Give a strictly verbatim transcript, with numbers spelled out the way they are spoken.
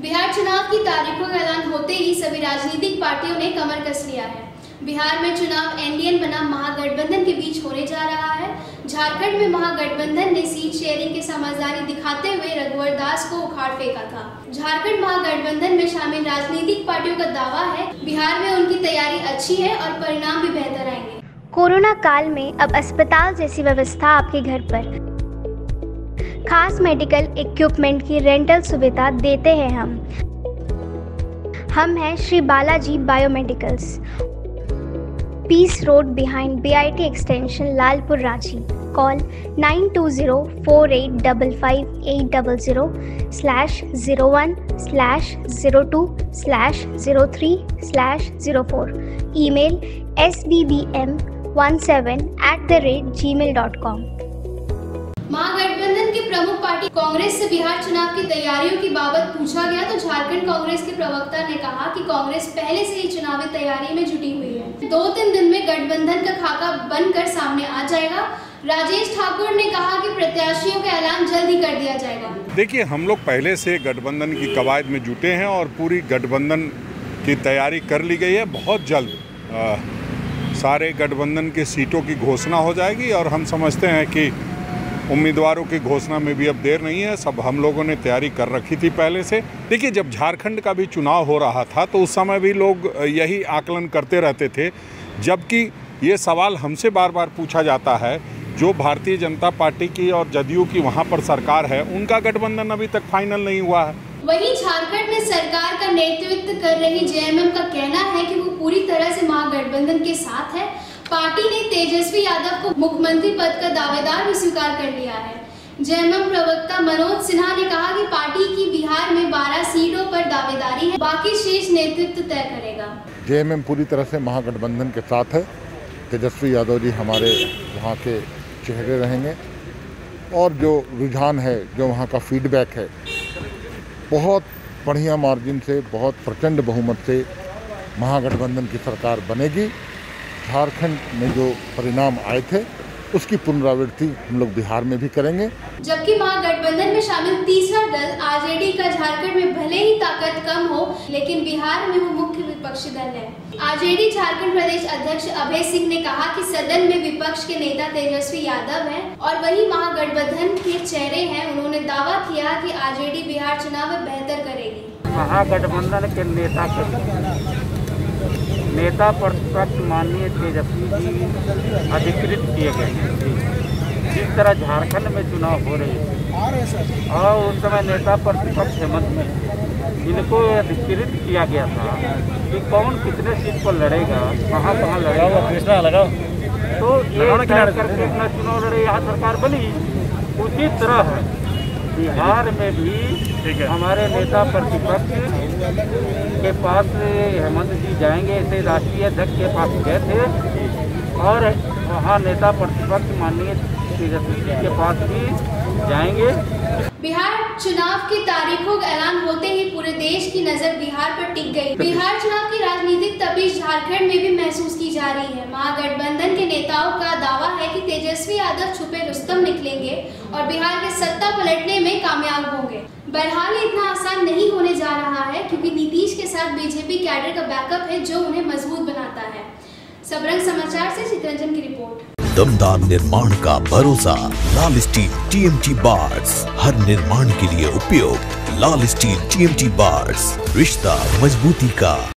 बिहार चुनाव की तारीखों का ऐलान होते ही सभी राजनीतिक पार्टियों ने कमर कस लिया है। बिहार में चुनाव एनडीए बनाम महागठबंधन के बीच होने जा रहा है। झारखंड में महागठबंधन ने सीट शेयरिंग की समझदारी दिखाते हुए रघुवर दास को उखाड़ फेंका था। झारखंड महागठबंधन में शामिल राजनीतिक पार्टियों का दावा है बिहार में उनकी तैयारी अच्छी है और परिणाम भी बेहतर आएंगे। कोरोना काल में अब अस्पताल जैसी व्यवस्था आपके घर पर, खास मेडिकल इक्विपमेंट की रेंटल सुविधा देते हैं हम। हम हैं Shri Balaji बायोमेडिकल्स, piece road behind BIT extension, Lalpur, Ranchi. Call nine two zero four eight double five eight double zero slash zero one slash zero two slash zero three slash zero four. Email S B B M one seven eight the rate Gmail dot com. Mahagathbandhan की प्रमुख party Congress से बिहार चुनाव की तैयारियों की बाबत पूछा गया तो झारखंड कांग्रेस के प्रवक्ता ने कहा कि कांग्रेस पहले से ही चुनावी तैयारी में जुटी हुई है। दो तीन दिन में गठबंधन का खाका बनकर सामने आ जाएगा। राजेश ठाकुर ने कहा कि प्रत्याशियों का ऐलान जल्द ही कर दिया जाएगा। देखिए, हम लोग पहले से गठबंधन की कवायद में जुटे हैं और पूरी गठबंधन की तैयारी कर ली गई है। बहुत जल्द आ, सारे गठबंधन के सीटों की घोषणा हो जाएगी और हम समझते हैं कि उम्मीदवारों की घोषणा में भी अब देर नहीं है। सब हम लोगों ने तैयारी कर रखी थी पहले से। देखिए, जब झारखंड का भी चुनाव हो रहा था तो उस समय भी लोग यही आकलन करते रहते थे, जबकि ये सवाल हमसे बार बार पूछा जाता है। जो भारतीय जनता पार्टी की और जदयू की वहाँ पर सरकार है, उनका गठबंधन अभी तक फाइनल नहीं हुआ है। वहीं झारखंड में सरकार का नेतृत्व कर रही जे एम एम का कहना है कि वो पूरी तरह से महागठबंधन के साथ है। पार्टी ने तेजस्वी यादव को मुख्यमंत्री पद का दावेदार भी स्वीकार कर लिया है। जे एम एम प्रवक्ता मनोज सिन्हा ने कहा कि पार्टी की बिहार में बारह सीटों पर दावेदारी है, बाकी शेष नेतृत्व तय करेगा। जे एम एम पूरी तरह से महागठबंधन के साथ है। तेजस्वी यादव जी हमारे वहाँ के चेहरे रहेंगे और जो रुझान है, जो वहाँ का फीडबैक है, बहुत बढ़िया मार्जिन से, बहुत प्रचंड बहुमत से महागठबंधन की सरकार बनेगी। झारखंड में जो परिणाम आए थे उसकी पुनरावृत्ति हम लोग बिहार में भी करेंगे। जबकि महागठबंधन में शामिल तीसरा दल आर जे डी का झारखंड में भले ही ताकत कम हो, लेकिन बिहार में वो मुख्य विपक्षी दल है। आर जे डी झारखंड प्रदेश अध्यक्ष अभय सिंह ने कहा कि सदन में विपक्ष के नेता तेजस्वी यादव हैं और वही महागठबंधन के चेहरे हैं। उन्होंने दावा किया कि आर जे डी बिहार चुनाव में बेहतर करेगी। महागठबंधन के नेता नेता प्रतिपक्ष माननीय तेजस्वी जी अधिकृत किए गए हैं। जिस तरह झारखंड में चुनाव हो रहे हैं और उस समय नेता प्रतिपक्ष हेमंत में इनको अधिकृत किया गया था कि कौन कितने सीट पर लड़ेगा, कहाँ कहाँ लड़ेगा। तो ये करके अपना चुनाव लड़े, यहाँ सरकार बनी। उसी तरह बिहार में भी हमारे नेता प्रतिपक्ष के पास हेमंत जी जाएंगे, इसे राष्ट्रीय अध्यक्ष के पास गए थे और वहाँ नेता प्रतिपक्ष माननीय तेजस्वी जी के पास भी जाएंगे। बिहार चुनाव की तारीखों का ऐलान होते ही पूरे देश की नजर बिहार पर टिक गई। बिहार चुनाव की राजनीतिक तबीज झारखंड में भी महसूस की जा रही है। महागठबंधन के नेताओं का दावा है कि तेजस्वी यादव छुपे रुस्तम निकलेंगे और बिहार के सत्ता पलटने में कामयाब होंगे। बहरहाल इतना आसान नहीं होने जा रहा है, क्योंकि नीतीश के साथ बीजेपी कैडर का बैकअप है जो उन्हें मजबूत बनाता है। सबरंग समाचार से चितरंजन की रिपोर्ट। दमदार निर्माण का भरोसा, Lal Steel T M T bars, हर निर्माण के लिए उपयोग Lal Steel T M T bars, रिश्ता मजबूती का।